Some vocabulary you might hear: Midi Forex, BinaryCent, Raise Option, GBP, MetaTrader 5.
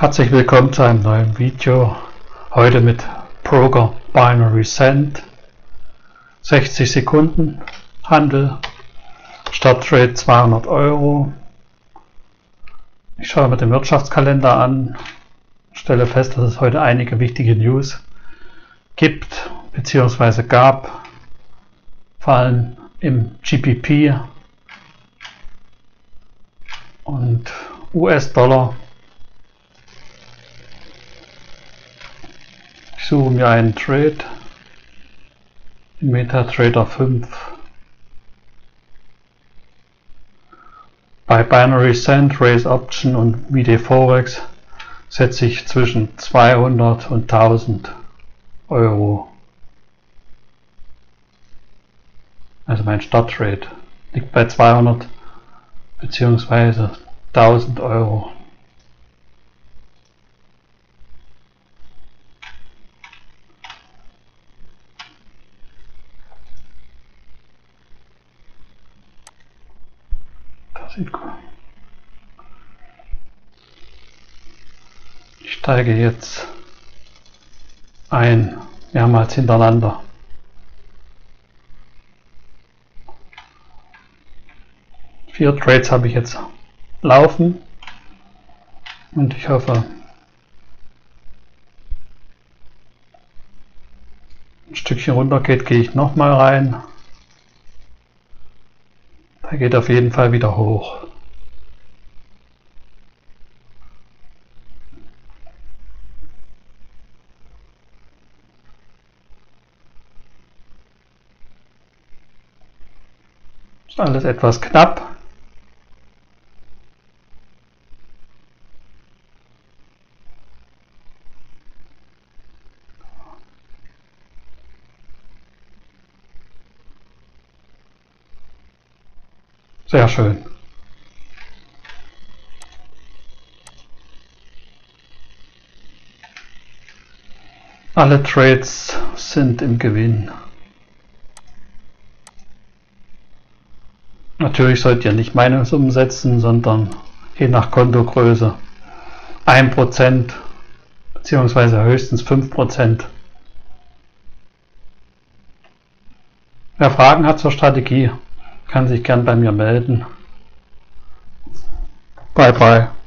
Herzlich willkommen zu einem neuen Video. Heute mit Broker BinaryCent. 60 Sekunden Handel. Starttrade 200 €. Ich schaue mir den Wirtschaftskalender an. Stelle fest, dass es heute einige wichtige News gibt bzw. gab. Vor allem im GBP und US-Dollar. Ich suche mir einen Trade in MetaTrader 5. Bei BinaryCent, Raise Option und Midi Forex setze ich zwischen 200 und 1000 €. Also mein Starttrade liegt bei 200 bzw. 1000 €. Ich steige jetzt ein, mehrmals hintereinander. Vier Trades habe ich jetzt laufen und ich hoffe, ein Stückchen runter geht, gehe ich nochmal rein. Er geht auf jeden Fall wieder hoch. Ist alles etwas knapp. Sehr schön. Alle Trades sind im Gewinn. Natürlich sollt ihr nicht meine Summen setzen, sondern je nach Kontogröße 1% bzw. höchstens 5%. Wer Fragen hat zur Strategie, kann sich gern bei mir melden. Bye bye.